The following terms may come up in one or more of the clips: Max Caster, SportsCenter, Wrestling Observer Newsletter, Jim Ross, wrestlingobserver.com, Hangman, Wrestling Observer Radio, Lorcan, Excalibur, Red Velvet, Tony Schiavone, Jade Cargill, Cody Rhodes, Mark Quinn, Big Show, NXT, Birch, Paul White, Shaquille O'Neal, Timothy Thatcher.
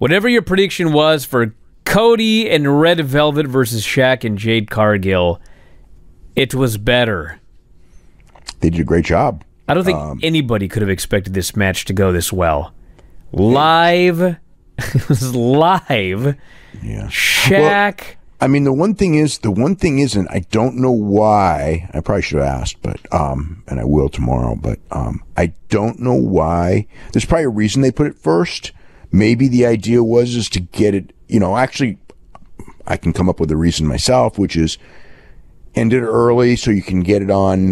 Whatever your prediction was for Cody and Red Velvet versus Shaq and Jade Cargill, it was better. They did a great job. I don't think anybody could have expected this match to go this well. Live. It was live. Yeah. Shaq. Well, I mean, the one thing is, and I don't know why, I probably should have asked, but, and I will tomorrow, but, I don't know why. There's probably a reason they put it first. Maybe the idea was is to get it, you know, actually, I can come up with a reason myself, which is end it early so you can get it on,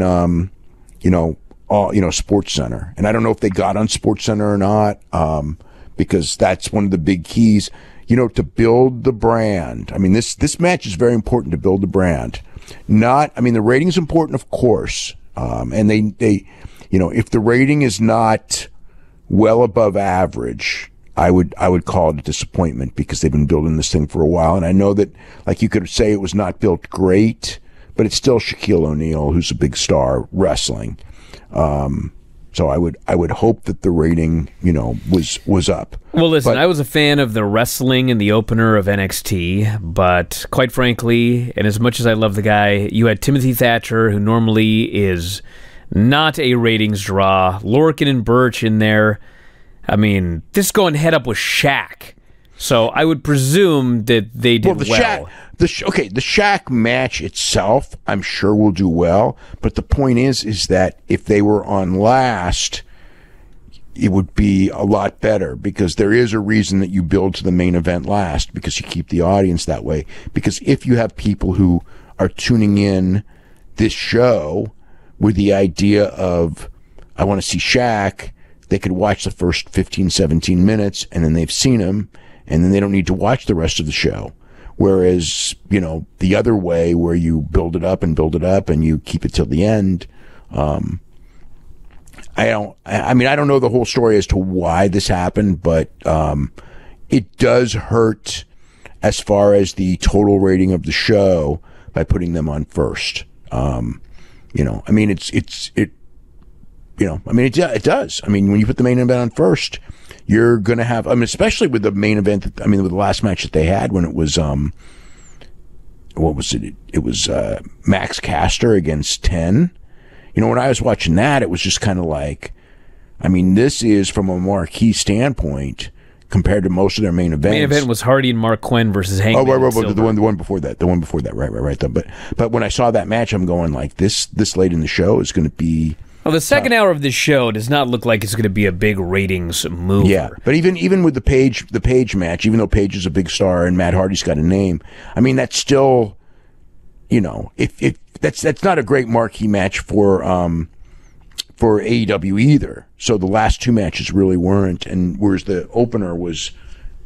SportsCenter. And I don't know if they got on SportsCenter or not, because that's one of the big keys. You know, to build the brand. I mean, this match is very important to build the brand. Not, I mean, the rating is important, of course. And they, you know, if the rating is not well above average, I would call it a disappointment because they've been building this thing for a while. And I know that, like, you could say it was not built great, but it's still Shaquille O'Neal, who's a big star wrestling. So I would hope that the rating, you know, was up. Well, listen, I was a fan of the wrestling in the opener of NXT, but quite frankly, and as much as I love the guy, you had Timothy Thatcher, who normally is not a ratings draw, Lorcan and Birch in there. I mean, this going head up with Shaq. So I would presume that they did well. The Shaq match itself, I'm sure, will do well. But the point is that if they were on last, it would be a lot better because there is a reason that you build to the main event last because you keep the audience that way. Because if you have people who are tuning in this show with the idea of, I want to see Shaq, they could watch the first 15, 17 minutes, and then they've seen him. And then they don't need to watch the rest of the show. Whereas, you know, the other way where you build it up and you keep it till the end. I don't know the whole story as to why this happened, but it does hurt as far as the total rating of the show by putting them on first. It does. I mean, when you put the main event on first, you're going to have, I mean, especially with the main event, with the last match that they had when it was, It was Max Caster against 10. You know, when I was watching that, it was just kind of like, I mean, this is from a marquee standpoint compared to most of their main events. Main event was Hardy and Mark Quinn versus Hangman. Oh, right. The one before that. Right. But when I saw that match, I'm going like, this late in the show is going to be. Well, the second hour of this show does not look like it's going to be a big ratings mover. Yeah, but even with the Page match, even though Page is a big star and Matt Hardy's got a name, I mean, that's still, you know, if that's not a great marquee match for AEW either. So the last two matches really weren't, and whereas the opener was,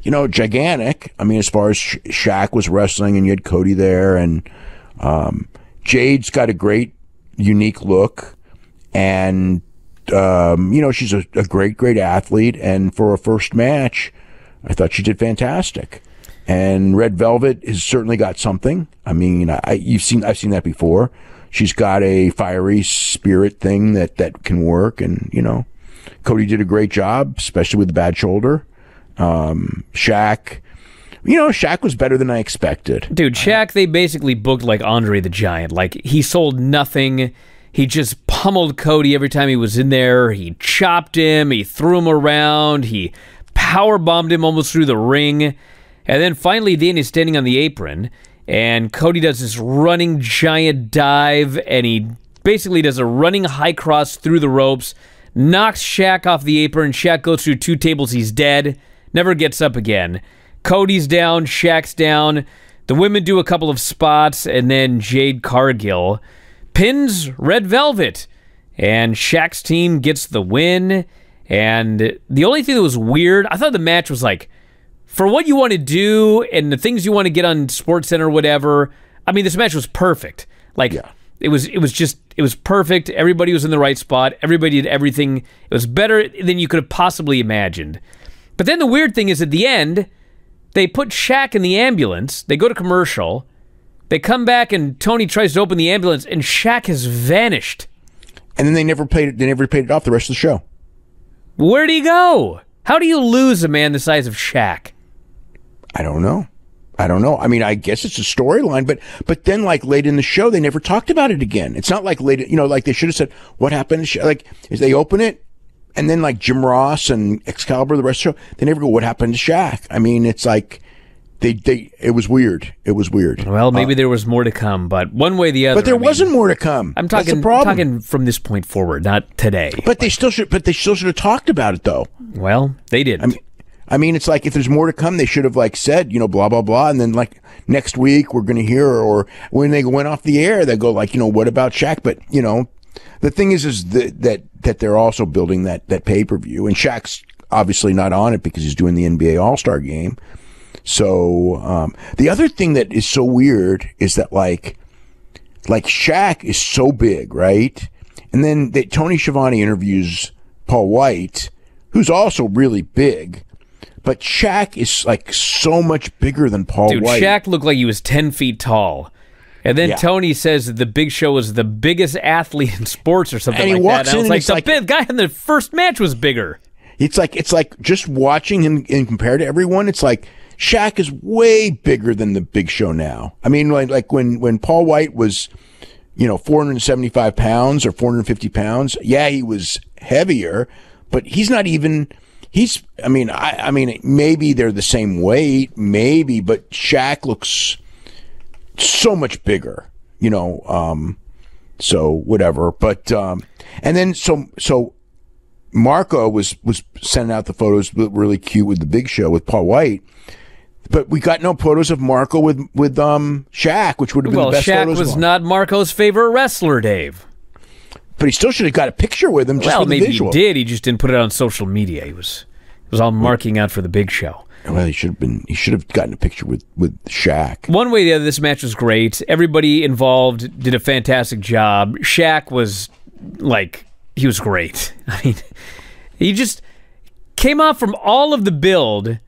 you know, gigantic. I mean, as far as Shaq was wrestling, and you had Cody there, and Jade's got a great, unique look. And, you know, she's a great, great athlete. And for a first match, I thought she did fantastic. And Red Velvet has certainly got something. I mean, I've seen that before. She's got a fiery spirit thing that can work. And, you know, Cody did a great job, especially with the bad shoulder. Shaq. You know, Shaq was better than I expected. Dude, Shaq, they basically booked like Andre the Giant. Like, he sold nothing. He just pummeled Cody every time he was in there. He chopped him. He threw him around. He powerbombed him almost through the ring. And then finally, Dean is standing on the apron, and Cody does this running giant dive, and he basically does a running high cross through the ropes, knocks Shaq off the apron. Shaq goes through two tables. He's dead. Never gets up again. Cody's down. Shaq's down. The women do a couple of spots, and then Jade Cargill pins Red Velvet, and Shaq's team gets the win. And the only thing that was weird, I thought the match was like, for what you want to do and the things you want to get on SportsCenter, whatever, I mean, this match was perfect. Like, yeah. It was perfect. Everybody was in the right spot. Everybody did everything. It was better than you could have possibly imagined. But then the weird thing is, at the end, they put Shaq in the ambulance. They go to commercial. They come back and Tony tries to open the ambulance and Shaq has vanished. And then they never paid it off the rest of the show. Where'd he go? How do you lose a man the size of Shaq? I don't know. I mean, I guess it's a storyline, but then like late in the show, they never talked about it again. It's not like late, you know, like they should have said, what happened? Like, is they open it and then like Jim Ross and Excalibur, the rest of the show, they never go, what happened to Shaq? I mean, it's like, it was weird. It was weird. Well, maybe there was more to come, but one way or the other. But there wasn't more to come. I'm talking from this point forward, not today. But they still should have talked about it though. Well, they didn't. I mean, it's like if there's more to come, they should have like said, you know, blah, blah, blah. And then like next week we're going to hear, or when they went off the air, they go like, you know, what about Shaq? But, you know, the thing is that they're also building that pay-per-view, and Shaq's obviously not on it because he's doing the NBA All-Star game. So, the other thing that is so weird is that like Shaq is so big, right? And then Tony Schiavone interviews Paul White, who's also really big. But Shaq is like so much bigger than Paul White. Dude, Shaq looked like he was 10 feet tall. And then Tony says that the Big Show was the biggest athlete in sports or something like that. And he walks in and it's like, the guy in the first match was bigger. It's like just watching him and compared to everyone, it's like Shaq is way bigger than the Big Show now. I mean, like when Paul White was, you know, 475 pounds or 450 pounds, yeah, he was heavier, but he's not even... I mean, maybe they're the same weight, maybe, but Shaq looks so much bigger, you know, so whatever. But, and then, so Marco was sending out the photos, really cute, with the Big Show with Paul White, but we got no photos of Marco with Shaq, which would have been the best photos. Well, Shaq was not Marco's favorite wrestler, Dave. But he still should have got a picture with him. Just well, maybe visual. He did. He just didn't put it on social media. He was all marking out for the Big Show. Well, he should have been. He should have gotten a picture with Shaq. One way or the other, this match was great. Everybody involved did a fantastic job. Shaq was like, he was great. I mean, he just came off from all of the build.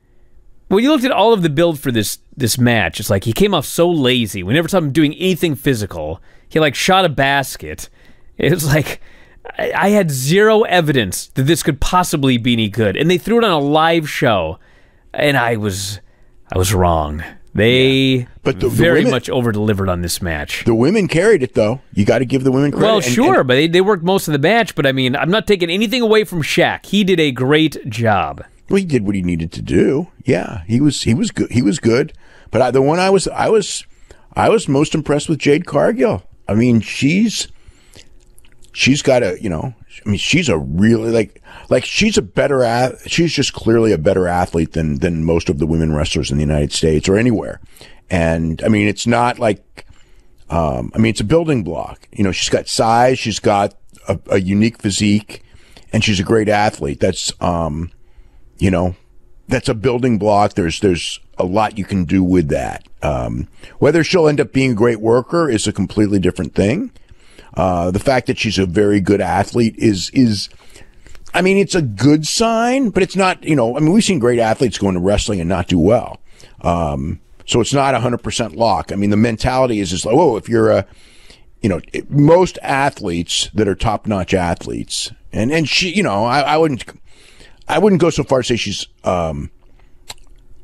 When you looked at all of the build for this match, it's like he came off so lazy. We never saw him doing anything physical. He like shot a basket. It was like, I had zero evidence that this could possibly be any good. And they threw it on a live show, and I was wrong. They but the women much over-delivered on this match. The women carried it, though. You got to give the women credit. Well, sure, but they worked most of the match. But, I mean, I'm not taking anything away from Shaq. He did a great job. Well, he did what he needed to do. Yeah, he was good. He was good. But I was most impressed with Jade Cargill. I mean, she's got a, you know, I mean, she's a really, like she's just clearly a better athlete than most of the women wrestlers in the United States or anywhere. And, I mean, it's not like, I mean, it's a building block. You know, she's got size, she's got a unique physique, and she's a great athlete. That's, you know, that's a building block. There's a lot you can do with that. Whether she'll end up being a great worker is a completely different thing. The fact that she's a very good athlete is, I mean, it's a good sign, but it's not, you know, I mean, we've seen great athletes go into wrestling and not do well. So it's not 100% lock. I mean, the mentality is just like, oh, if you're a, you know, most athletes that are top-notch athletes, and she, you know, I wouldn't go so far to say she's,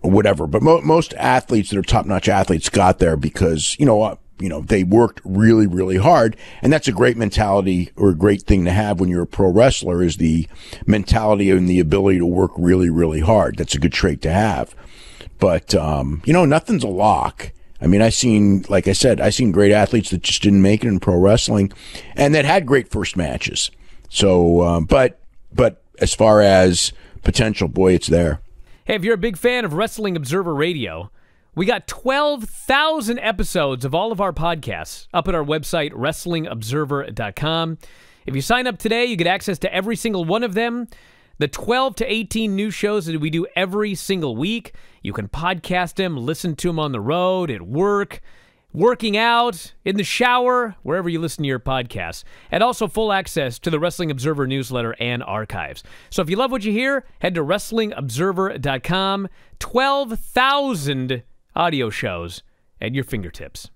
whatever, but most athletes that are top-notch athletes got there because, you know what? You know, they worked really, really hard, and that's a great mentality or a great thing to have when you're a pro wrestler, is the mentality and the ability to work really, really hard. That's a good trait to have. But, you know, nothing's a lock. I mean, like I said, I seen great athletes that just didn't make it in pro wrestling and that had great first matches. So, but as far as potential, boy, it's there. Hey, if you're a big fan of Wrestling Observer Radio, we got 12,000 episodes of all of our podcasts up at our website, wrestlingobserver.com. If you sign up today, you get access to every single one of them, the 12 to 18 new shows that we do every single week. You can podcast them, listen to them on the road, at work, working out, in the shower, wherever you listen to your podcasts, and also full access to the Wrestling Observer newsletter and archives. So if you love what you hear, head to wrestlingobserver.com, 12,000 audio shows at your fingertips.